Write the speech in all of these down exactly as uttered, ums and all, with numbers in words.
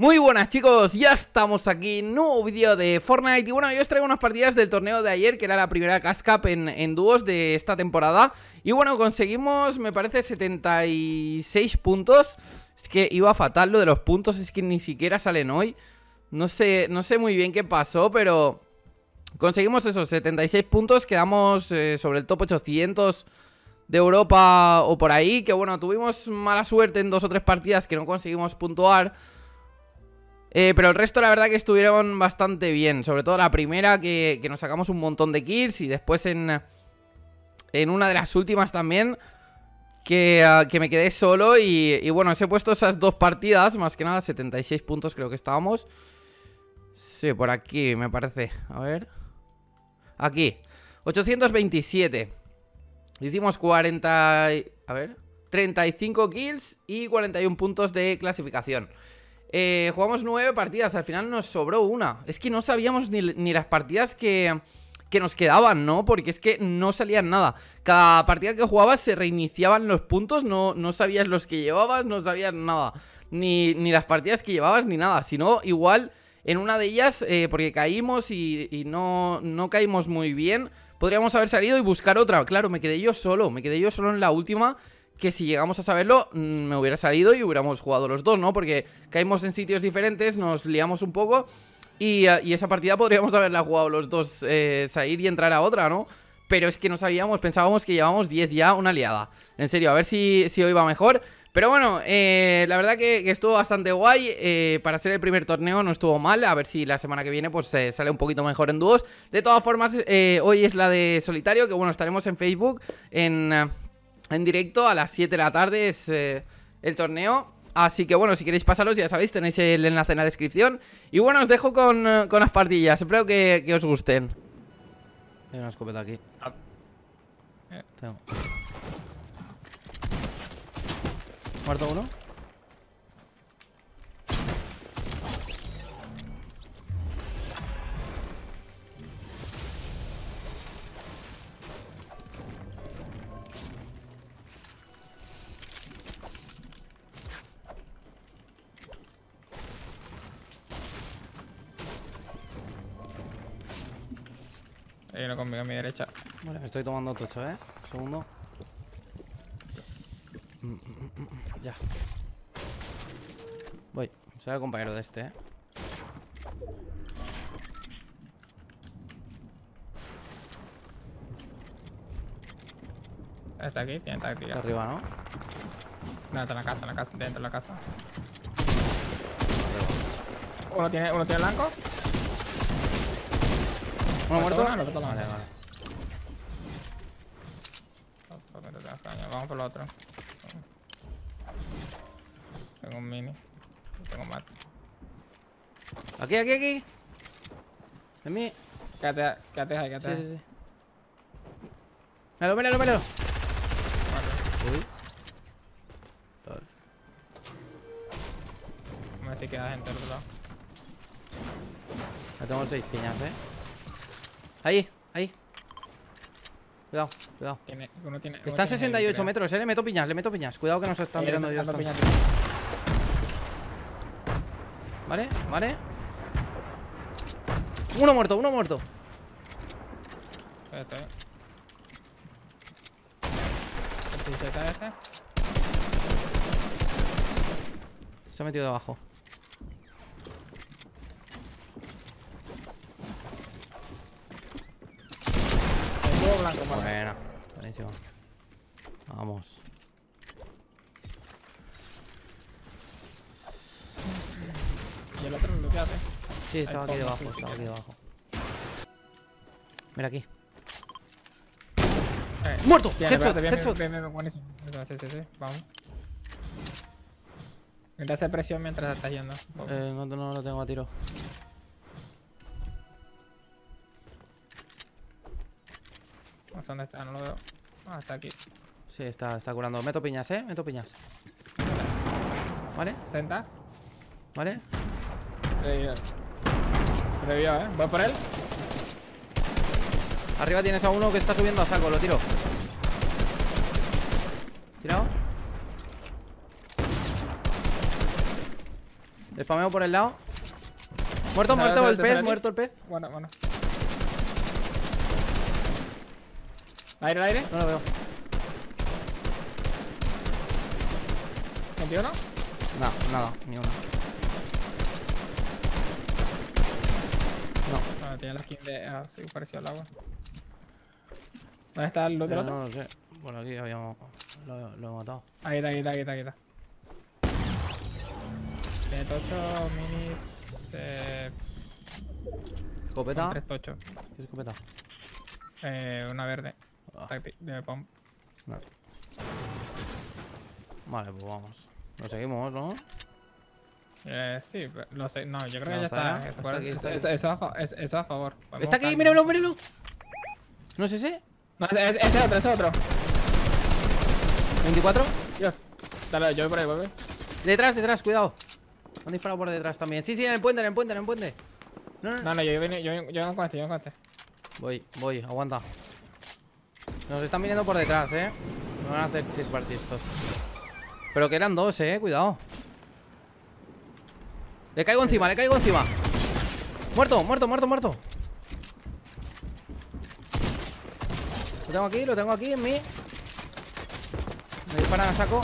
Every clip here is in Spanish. Muy buenas chicos, ya estamos aquí, nuevo vídeo de Fortnite. Y bueno, yo os traigo unas partidas del torneo de ayer, que era la primera Cash Cup en, en dúos de esta temporada. Y bueno, conseguimos, me parece, setenta y seis puntos. Es que iba fatal lo de los puntos, es que ni siquiera salen hoy. No sé, no sé muy bien qué pasó, pero conseguimos esos setenta y seis puntos. Quedamos eh, sobre el top ochocientos de Europa o por ahí. Que bueno, tuvimos mala suerte en dos o tres partidas que no conseguimos puntuar. Eh, pero el resto la verdad que estuvieron bastante bien. Sobre todo la primera que, que nos sacamos un montón de kills. Y después en, en una de las últimas también que, uh, que me quedé solo y, y bueno, os he puesto esas dos partidas. Más que nada setenta y seis puntos creo que estábamos. Sí, por aquí me parece. A ver. Aquí ochocientos veintisiete. Hicimos cuarenta... A ver, treinta y cinco kills y cuarenta y uno puntos de clasificación. Eh, jugamos nueve partidas, al final nos sobró una. Es que no sabíamos ni, ni las partidas que, que nos quedaban, ¿no? Porque es que no salían nada. Cada partida que jugabas se reiniciaban los puntos, no, no sabías los que llevabas, no sabías nada. Ni, ni las partidas que llevabas, ni nada. Si no, igual en una de ellas, eh, porque caímos y, y no, no caímos muy bien, podríamos haber salido y buscar otra. Claro, me quedé yo solo, me quedé yo solo en la última. Que si llegamos a saberlo, me hubiera salido y hubiéramos jugado los dos, ¿no? Porque caímos en sitios diferentes, nos liamos un poco y, y esa partida podríamos haberla jugado los dos, eh, salir y entrar a otra, ¿no? Pero es que no sabíamos, pensábamos que llevábamos diez ya, una liada. En serio, a ver si, si hoy va mejor. Pero bueno, eh, la verdad que, que estuvo bastante guay. eh, Para ser el primer torneo no estuvo mal. A ver si la semana que viene pues eh, sale un poquito mejor en dúos. De todas formas, eh, hoy es la de solitario. Que bueno, estaremos en Facebook en... Eh, en directo a las siete de la tarde es eh, el torneo. Así que bueno, si queréis pasaros, ya sabéis, tenéis el enlace en la descripción. Y bueno, os dejo con, con las partidas. Espero que, que os gusten. Hay una escopeta aquí. Eh. Tengo. Muerto uno. Hay uno conmigo a mi derecha. Vale, me estoy tomando tocho, eh. Un segundo. Mm, mm, mm, ya. Voy. Será el compañero de este, eh. Está aquí, tiene táctica. Está arriba, ¿no? No, está en la casa, en la casa, dentro de la casa. Uno tiene, uno tiene blanco. ¿Uno muerto? No, no, no, no, vale, vale. Vamos por lo otro. Tengo un mini. Tengo más. Aquí, aquí, aquí. En mí. Quédate, quédate ahí, quédate ahí. Sí, sí, sí. Míralo, míralo, míralo. Vale. Uy. A ver si queda gente al otro lado. Ya tengo seis piñas, eh. Ahí, ahí. Cuidado, cuidado. Tiene, uno tiene, uno está a sesenta y ocho tiene, metros, eh. Le meto piñas, le meto piñas. Cuidado que nos están mirando ellos. Piñas. Vale, vale. Uno muerto, uno muerto. Este. Se ha metido debajo. Blanco, bueno, buenísimo. Vamos. ¿Y el otro no lo que hace? Sí, estaba aquí debajo, estaba aquí debajo. Mira aquí. Eh, ¡Muerto! Bien, ¡Headshot! Bien, ¡Headshot! Bien, bien, bien, buenísimo. Sí, sí, sí. Vamos. Intenta hacer presión mientras estás yendo. Eh, no, no lo tengo a tiro. No sé dónde está, no lo veo. Ah, está aquí. Sí, está, está curando. Meto piñas, eh. Meto piñas. Vale. Senta. Vale. Revió. Revió, eh. Voy por él. Arriba tienes a uno que está subiendo a saco. Lo tiro. Tirado. Le spameo por el lado. Muerto, no, muerto no, el pez, aquí. muerto el pez. Bueno, bueno. ¿Aire, aire? No lo veo. ¿Contigo no? No, nada, ni uno. No. Ah, tenía la skin de. Ah, sí, parecía el agua. ¿Dónde está el otro? No, no, no lo sé. Por aquí habíamos. Lo, lo he matado. Ahí está, aquí está, aquí está, aquí está. Tiene tocho, minis. Eh. ¿Escopeta? Tres tochos. ¿Qué es escopeta? Eh, una verde. Ah. De pump. Vale. Vale, pues vamos. Lo seguimos, ¿no? Eh, sí, pero lo sé. No, yo creo que ya está. Eso a favor. Está aquí, míralo, míralo. No es ese. No, ese es otro, ese es otro. ¿veinticuatro? Dios. Dale, yo voy por ahí, vuelve. Detrás, detrás, cuidado. Han disparado por detrás también. Sí, sí, en el puente, en el puente, en el puente. No, no, no, no yo vengo con este, yo vengo con este. Voy, voy, aguanta. Nos están viniendo por detrás, eh. No van a hacer third party estos. Pero que eran dos, eh, cuidado. Le caigo encima, le caigo encima. Muerto, muerto, muerto, muerto. Lo tengo aquí, lo tengo aquí en mí. Me disparan a saco.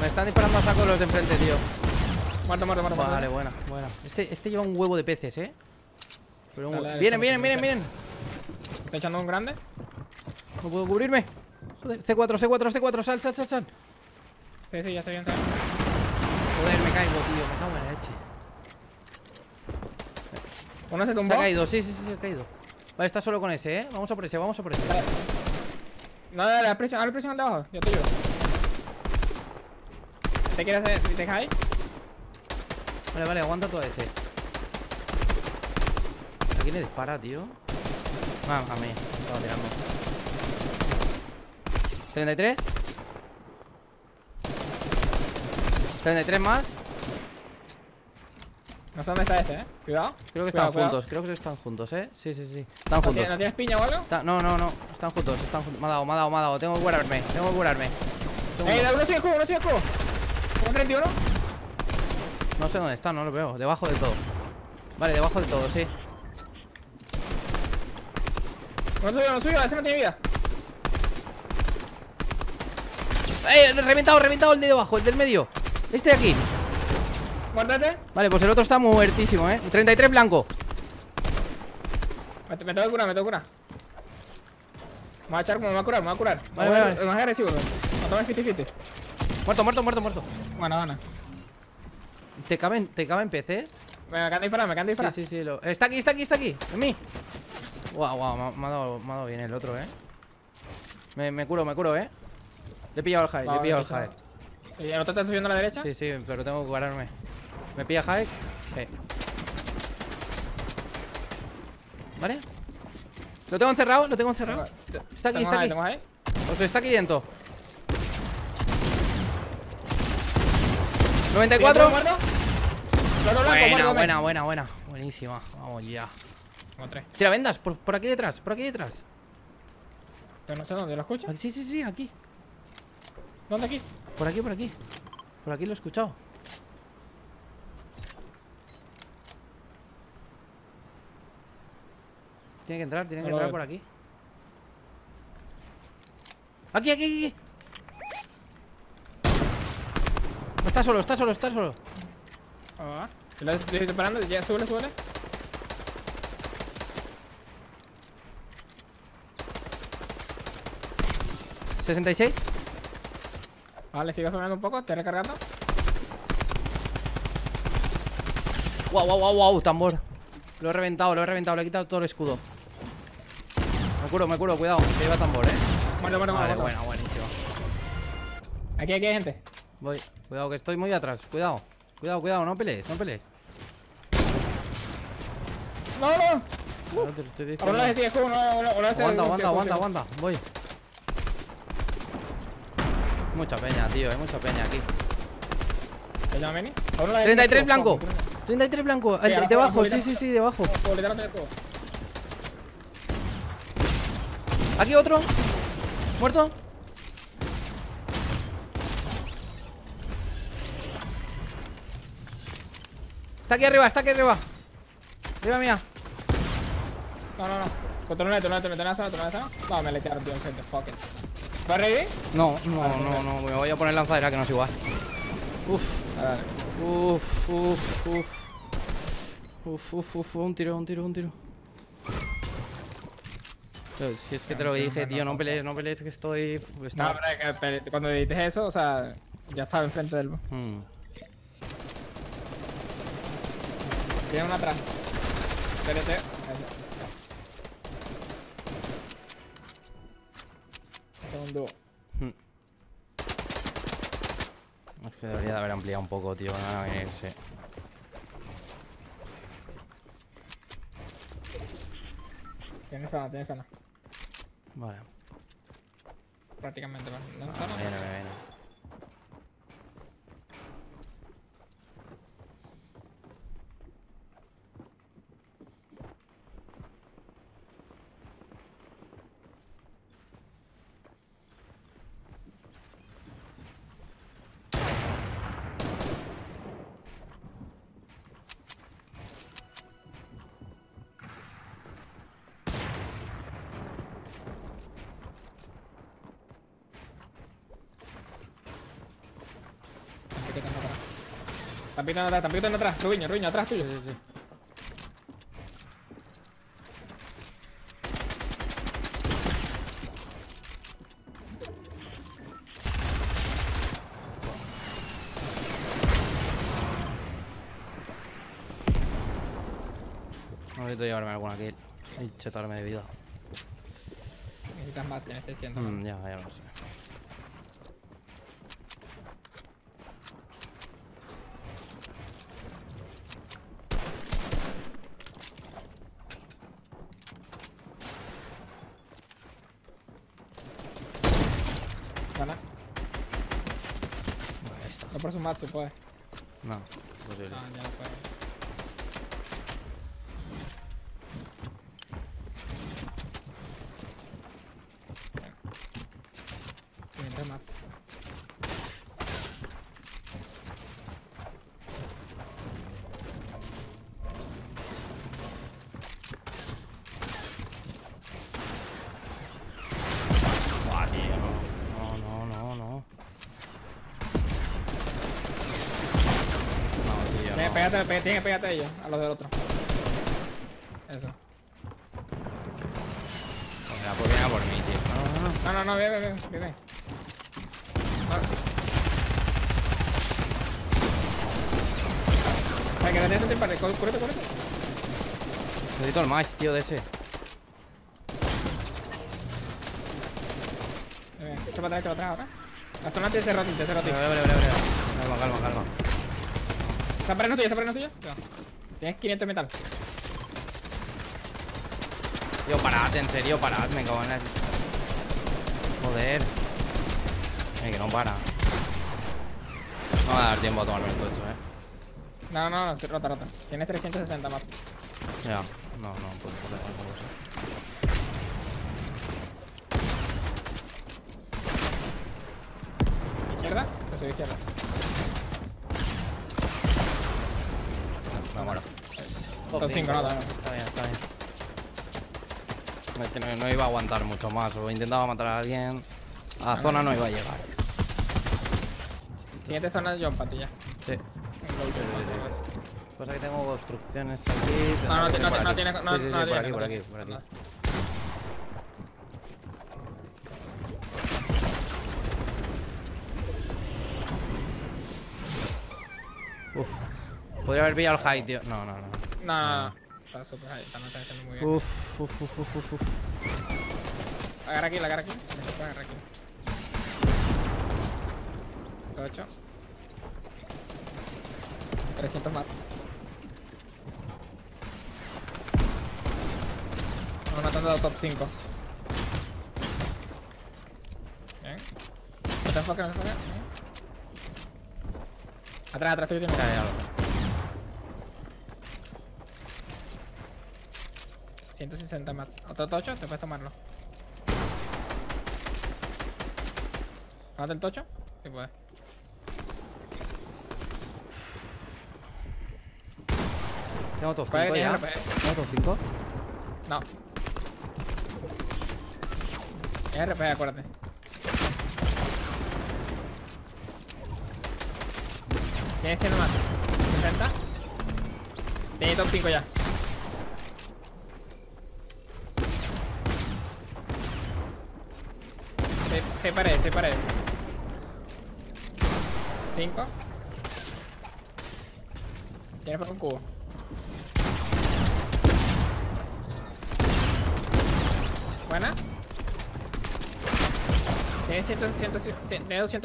Me están disparando a saco los de enfrente, tío. Muerto, muerto, muerto. Vale, buena, buena. Este, este lleva un huevo de peces, eh. Pero un... Dale, vienen, vienen, vienen, vienen. ¿Está echando un grande? No puedo cubrirme. Joder, C cuatro, C cuatro, C cuatro, sal, sal, sal, sal. Sí, sí, ya estoy bien. Joder, me caigo, tío, me cago en la leche. ¿Uno se tumbó? Se ha caído, sí, sí, sí, se ha caído. Vale, está solo con ese, eh. Vamos a por ese, vamos a por ese. Dale. No, dale, presión, dale presión al de abajo, yo te ayudo. ¿Te quieres hacer? ¿Te caes? Vale, vale, aguanta todo ese. ¿A quién le dispara, tío? Ah, a mí, estaba tirando. treinta y tres. treinta y tres más. No sé dónde está este, eh. Cuidado. Creo que están cuidado, juntos, cuidado. creo que están juntos, eh. Sí, sí, sí. Están juntos. ¿No tienes piña o algo? Está... No, no, no. Están juntos, están juntos. Me ha dado, me ha dado, me ha dado. Tengo que curarme, tengo que curarme. ¡Eh, uno sigue el cubo, uno sigue el cubo! ¿Un treinta y uno? No sé dónde está, no lo veo. Debajo de todo. Vale, debajo de todo, sí. No suyo, no suyo, ese no tiene vida. ¡Eh! Reventado, reventado el de debajo, el del medio. Este de aquí. Guárdate. Vale, pues el otro está muertísimo, eh. treinta y tres blanco. Me, me tengo que curar, me tengo que curar. Me voy a echar como me va a curar, me va a curar. Vale, vale, vale. Más agresivo, bro. Matame cincuenta cincuenta. Muerto, muerto, muerto, muerto. Bueno, bueno. ¿Te caben, te caben P Cs? Me acaban de disparar, me acaban de disparar. Sí, sí, sí. Lo... Está aquí, está aquí, está aquí. En mí. Guau, wow, guau, wow, me, me ha dado bien el otro, eh. Me, me curo, me curo, eh. Le he pillado al Jae, vale, le he pillado al Jae. ¿Y el otro está subiendo a la derecha? Sí, sí, pero tengo que curarme. ¿Me pilla Jae? Sí. ¿Vale? Lo tengo encerrado, lo tengo encerrado. Está aquí, está aquí. O sea, está aquí dentro. noventa y cuatro. Buena, buena, buena, buena. Buenísima. Vamos ya. Tira vendas, por, por aquí detrás, por aquí detrás. Pero no sé dónde, ¿lo escuchas? Sí, sí, sí, aquí. ¿Dónde aquí? Por aquí, por aquí. Por aquí lo he escuchado. Tiene que entrar, tiene que entrar por aquí. Aquí, aquí, aquí. No, está solo, está solo, está solo. Ah, lo estoy disparando, ya sube, sube. sesenta y seis. Vale, sigo sonando un poco, te he recargado. Wow, wow, wow, wow, tambor. Lo he reventado, lo he reventado, le he quitado todo el escudo. Me curo, me curo, cuidado, que lleva tambor, eh. Bueno, bueno, vale, bueno, bueno, buenísimo. Aquí, aquí hay gente. Voy, cuidado que estoy muy atrás, cuidado. Cuidado, cuidado, no pelees, no pelees. No, no. Uh. no, te, te, te, te, no. Aguanta, aguanta, aguanta, aguanta, voy. Mucha peña, tío, hay mucha peña aquí. treinta y tres blanco. treinta y tres blanco. Debajo, sí, sí, sí, debajo. Aquí otro. Muerto. Está aquí arriba, está aquí arriba. Arriba mía. No, no, no. Controlé, controlé, controlé, controlé. No, me letearon, tío, enfrente. Fuck it. ¿Va a revivir? No, no, vale, no, no, no. Me voy a poner lanzadera, que no es igual. Uf. Uf, uf, uf. Uf, uf, uf. Un tiro, un tiro, un tiro. Si es que te lo dije, tío, no pelees, no pelees, que estoy... No, pero es que cuando dijiste eso, o sea, ya estaba enfrente del... Hmm. Tiene una atrás. T N T. Segundo. Es que debería de haber ampliado un poco, tío, van a venirse. Tienes zona, tienes zona. Vale. Prácticamente, ¿no? Ah, zona. Viene, viene, viene. Están pitando atrás, están pitando atrás, Rubiño, Rubiño, atrás tuyo. Sí, sí, sí. Necesito llevarme alguna kill y chetarme de vida. Necesitas más, tienes seiscientos. Mm, ya, ya lo sé. No por su match se puede. No, imposible. Ah, ya no puede. Siguiente match. Pégate, tiene que pegarte a ellos, a los del otro. Eso. Pues la puedo llegar por mí, tío. No, no, no, no, ve, ve, ve, ve, ve. Hay que tener un tiempo para el correte, correte. Necesito el más, tío, de ese. Esto para atrás, esto para atrás ahora. La zona de ese rotín, de ese rotín. Vale, vale, vale, vale. Calma, calma, calma. ¿Está parando tuya? ¿Está parando tuya? No. Tienes quinientos de metal. Tío, parad, en serio, parad, me cago en el... Joder. Ay, que no para. No va a dar tiempo a tomarme el tocho, eh. No, no, rota, rota. Tienes trescientos sesenta más. Ya, no, no, pues joder, no sé. ¿Izquierda? Te soy izquierda. Bueno, top cinco, no, también. Está bien, está bien. Es que no, no iba a aguantar mucho más. O intentaba matar a alguien. A la zona no iba a llegar. Siguiente zona es John Patilla. Sí. Pasa que tengo construcciones aquí. No, no, no, no tiene. No, no, por aquí, por aquí, por aquí. Uf. Podría haber pillado el high, tío. No, no, no. No, no, no. Está super high, está no está haciendo muy bien. Uf, uf, uf, uf, uf. Agarra aquí, agarra aquí. Necesito agarrar aquí. ciento ocho. trescientos más. Vamos matando al top cinco. Bien. No te enfocas, no te enfocas. Atrás, atrás, estoy teniendo. ciento sesenta más. Otro tocho, te puedes tomarlo. ¿Mate el tocho? Sí, puede. Tengo otros cinco ya. ¿Tengo otros cinco? No. Es R P, acuérdate. Tienes cien más. ¿sesenta? Tienes top cinco ya. Se pared, se pared. cinco. Tienes por un cubo. Buena. Tienes doscientos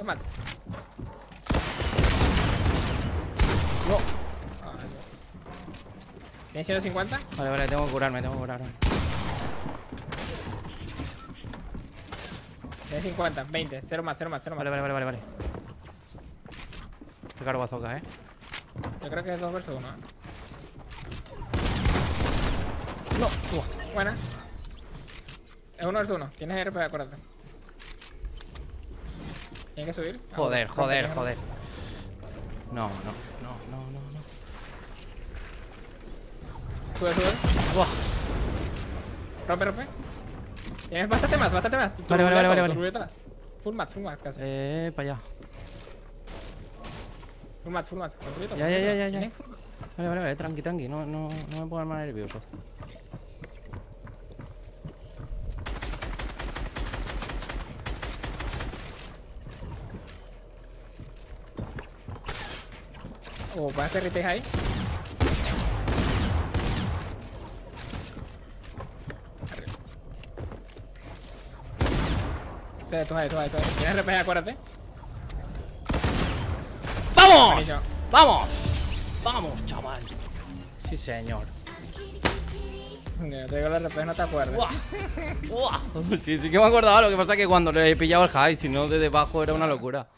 más. No. ¿Tienes ciento cincuenta? Vale, vale, tengo que curarme, tengo que curarme. Tienes cincuenta, veinte, cero más, cero más, cero más. Vale, vale, vale, vale, vale. Qué caro bazooka, eh. Yo creo que es dos versus uno, eh. No, uh, buena. Es uno versus uno, tienes R P, acuérdate. Tienes que subir. Joder, ah, joder, joder, joder. No, no, no, no, no, no. Sube, sube. Buah. Rompe, rompe. Tienes bastante más, bastante más. Vale, vale, vale, vale, vale. Full match, full match casi. Eh, para allá. Full match, full match. Ya, ya, ya, ya, ya. Vale, vale, vale, tranqui, tranqui. No, no, no me puedo armar nervioso. Oh, ¿vas a hacer retake ahí? Arriba. Tú, tú, tú, tú. Tienes R P G, acuérdate. ¡Vamos! Buenísimo. ¡Vamos! ¡Vamos, chaval! Sí, señor. Yo te digo, el R P G no te acuerdas. ¡Uah! ¡Uah! Sí, sí que me acordaba. Lo que pasa es que cuando le he pillado el high, si no, de debajo era una locura.